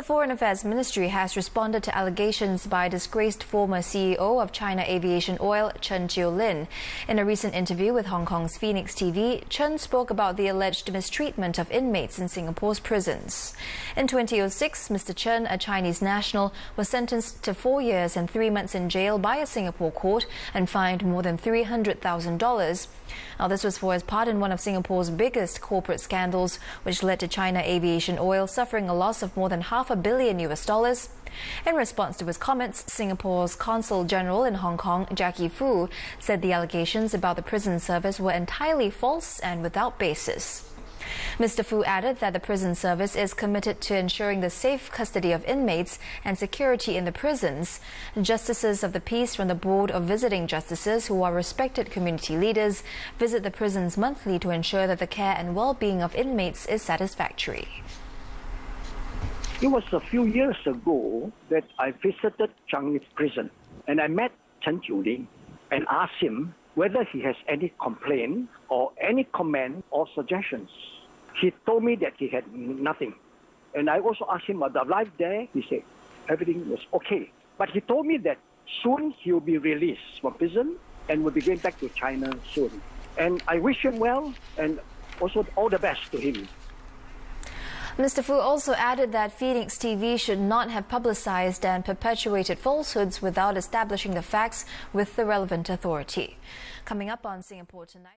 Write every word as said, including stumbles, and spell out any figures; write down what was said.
The Foreign Affairs Ministry has responded to allegations by disgraced former C E O of China Aviation Oil, Chen Jiulin. In a recent interview with Hong Kong's Phoenix T V, Chen spoke about the alleged mistreatment of inmates in Singapore's prisons. In two thousand six, Mister Chen, a Chinese national, was sentenced to four years and three months in jail by a Singapore court and fined more than three hundred thousand dollars. Now, this was for his part in one of Singapore's biggest corporate scandals, which led to China Aviation Oil suffering a loss of more than half a billion U S dollars. In response to his comments, Singapore's Consul General in Hong Kong, Jacky Foo, said the allegations about the prison service were entirely false and without basis. Mister Foo added that the prison service is committed to ensuring the safe custody of inmates and security in the prisons. Justices of the peace from the Board of Visiting Justices, who are respected community leaders, visit the prisons monthly to ensure that the care and well-being of inmates is satisfactory. It was a few years ago that I visited Changi Prison, and I met Chen Jiulin and asked him whether he has any complaint or any comment or suggestions. He told me that he had nothing. And I also asked him about the life there. He said everything was okay. But he told me that soon he will be released from prison and will be going back to China soon. And I wish him well and also all the best to him. Mister Foo also added that Phoenix T V should not have publicized and perpetuated falsehoods without establishing the facts with the relevant authority. Coming up on Singapore Tonight.